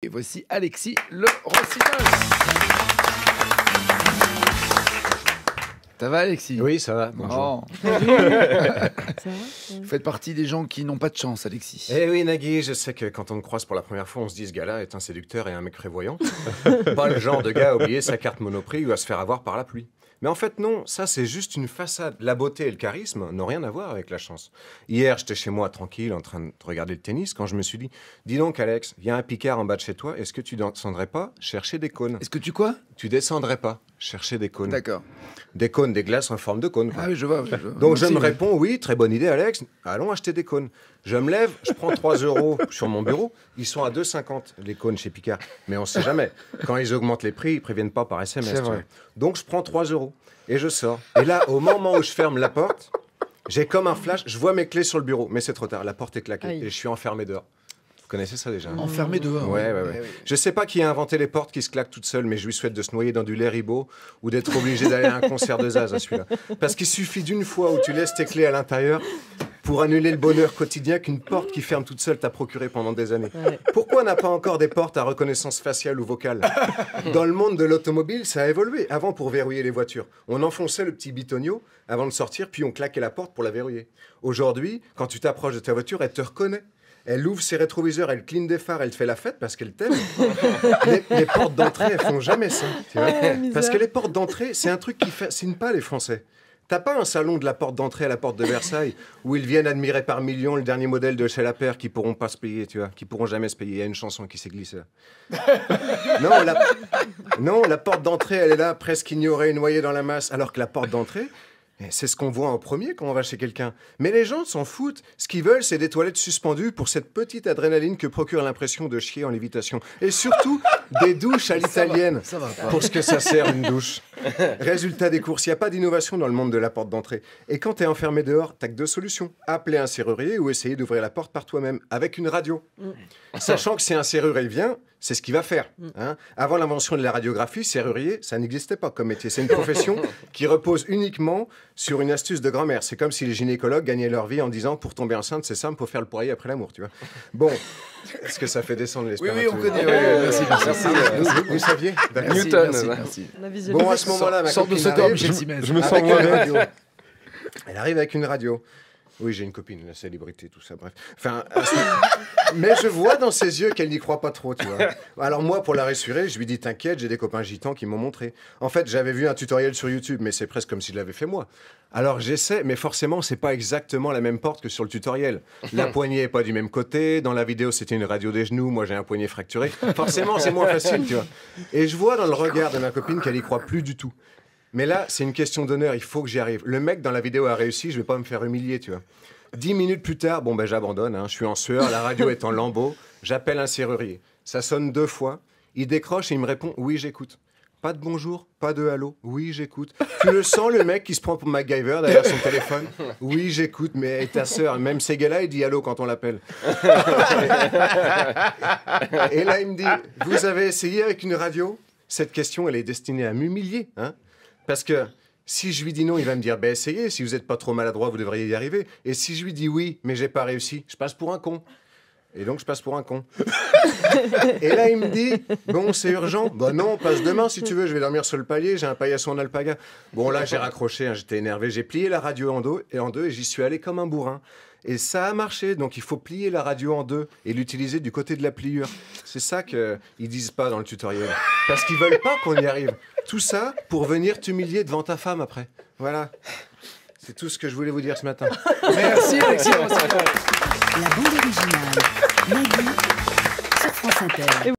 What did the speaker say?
Et voici Alexis le Rossignol. Ça va, Alexis? Oui, ça va. Bonjour. Oh. Ça va, oui. Vous faites partie des gens qui n'ont pas de chance, Alexis. Eh oui, Nagui, je sais que quand on me croise pour la première fois, on se dit ce gars-là est un séducteur et un mec prévoyant. Pas le genre de gars à oublier sa carte Monoprix ou à se faire avoir par la pluie. Mais en fait, non, ça, c'est juste une façade. La beauté et le charisme n'ont rien à voir avec la chance. Hier, j'étais chez moi, tranquille, en train de regarder le tennis, quand je me suis dit « Dis donc, Alex, il y a un Picard en bas de chez toi, est-ce que tu descendrais pas chercher des cônes ?» Est-ce que tu quoi? Tu descendrais pas chercher des cônes. D'accord. Des cônes, des glaces en forme de cônes. Quoi. Ah oui, je vois. Oui, je vois. Donc, je me réponds « Oui, très bonne idée, Alex, allons acheter des cônes. » Je me lève, je prends 3 € sur mon bureau, ils sont à 2,50 les cônes chez Picard. Mais on ne sait jamais. Quand ils augmentent les prix, ils ne préviennent pas par SMS. Donc, je prends 3 € et je sors. Et là, au moment où je ferme la porte, j'ai comme un flash, je vois mes clés sur le bureau, mais c'est trop tard, la porte est claquée. Aïe. Et je suis enfermé dehors. Vous connaissez ça déjà? Enfermé dehors. Ouais, ouais, ouais. Je sais pas qui a inventé les portes qui se claquent toutes seules, mais je lui souhaite de se noyer dans du lait ribot ou d'être obligé d'aller à un concert de Zaz, celui-là. Parce qu'il suffit d'une fois où tu laisses tes clés à l'intérieur pour annuler le bonheur quotidien qu'une porte qui ferme toute seule t'a procuré pendant des années. Ouais. Pourquoi on n'a pas encore des portes à reconnaissance faciale ou vocale? Dans le monde de l'automobile, ça a évolué. Avant, pour verrouiller les voitures, on enfonçait le petit bitonio avant de sortir, puis on claquait la porte pour la verrouiller. Aujourd'hui, quand tu t'approches de ta voiture, elle te reconnaît. Elle ouvre ses rétroviseurs, elle cligne des phares, elle te fait la fête parce qu'elle t'aime. les portes d'entrée, elles font jamais ça. Tu vois, parce que les portes d'entrée, c'est un truc qui fascine pas les Français. T'as pas un salon de la porte d'entrée à la porte de Versailles où ils viennent admirer par millions le dernier modèle de Chez La Père qui pourront pas se payer, tu vois, qui pourront jamais se payer. Il y a une chanson qui s'est glissée. Non, la porte d'entrée, elle est là, presque ignorée, noyée dans la masse, alors que la porte d'entrée, c'est ce qu'on voit en premier quand on va chez quelqu'un. Mais les gens s'en foutent. Ce qu'ils veulent, c'est des toilettes suspendues pour cette petite adrénaline que procure l'impression de chier en lévitation. Et surtout, des douches à l'italienne. Pour ce que ça sert, une douche. Résultat des courses, il n'y a pas d'innovation dans le monde de la porte d'entrée. Et quand tu es enfermé dehors, tu as que 2 solutions. Appeler un serrurier ou essayer d'ouvrir la porte par toi-même avec une radio. Sachant que si un serrurier vient, c'est ce qu'il va faire. Hein. Avant l'invention de la radiographie, serrurier, ça n'existait pas comme métier. C'est une profession qui repose uniquement sur une astuce de grand-mère. C'est comme si les gynécologues gagnaient leur vie en disant « Pour tomber enceinte, c'est simple, pour faire le poirier après l'amour. » Tu vois. Bon, est-ce que ça fait descendre les spermatozoïdes? Oui, oui, on connaît. Merci. Vous saviez? Newton. Merci. Bon, à ce moment-là, ma copine arrive. Je me sens moins bien. Elle arrive avec une radio. Oui, j'ai une copine, la célébrité, tout ça, bref. Enfin, mais je vois dans ses yeux qu'elle n'y croit pas trop, tu vois. Alors moi, pour la rassurer, je lui dis « T'inquiète, j'ai des copains gitans qui m'ont montré. » En fait, j'avais vu un tutoriel sur YouTube, mais c'est presque comme si je l'avais fait moi. Alors j'essaie, mais forcément, c'est pas exactement la même porte que sur le tutoriel. La poignée est pas du même côté. Dans la vidéo, c'était une radio des genoux. Moi, j'ai un poignet fracturé. Forcément, c'est moins facile, tu vois. Et je vois dans le regard de ma copine qu'elle n'y croit plus du tout. Mais là, c'est une question d'honneur, il faut que j'y arrive. Le mec dans la vidéo a réussi, je vais pas me faire humilier, tu vois. 10 minutes plus tard, bon ben j'abandonne, hein, je suis en sueur, la radio est en lambeaux, j'appelle un serrurier. Ça sonne 2 fois, il décroche et il me répond « Oui, j'écoute ». Pas de bonjour, pas de allô, oui, j'écoute. Tu le sens, le mec qui se prend pour MacGyver derrière son téléphone? Oui, j'écoute, mais ta sœur, même ces gars-là, il dit allô quand on l'appelle. Et là, il me dit « Vous avez essayé avec une radio? Cette question, elle est destinée à m'humilier, hein. Parce que si je lui dis non, il va me dire « Ben essayez, si vous n'êtes pas trop maladroit, vous devriez y arriver. » Et si je lui dis « Oui, mais j'ai pas réussi », je passe pour un con. Et donc, je passe pour un con. Et là, il me dit « Bon, c'est urgent. »« Bon non, on passe demain si tu veux, je vais dormir sur le palier, j'ai un paillasson en alpaga. » Bon là, j'ai raccroché, hein, j'étais énervé, j'ai plié la radio en deux et j'y suis allé comme un bourrin. Et ça a marché, donc il faut plier la radio en deux et l'utiliser du côté de la pliure. C'est ça qu'ils disent pas dans le tutoriel. Parce qu'ils veulent pas qu'on y arrive. Tout ça pour venir t'humilier devant ta femme après. Voilà. C'est tout ce que je voulais vous dire ce matin. Merci Alexis. La bande originale, Nagui, sur France Inter.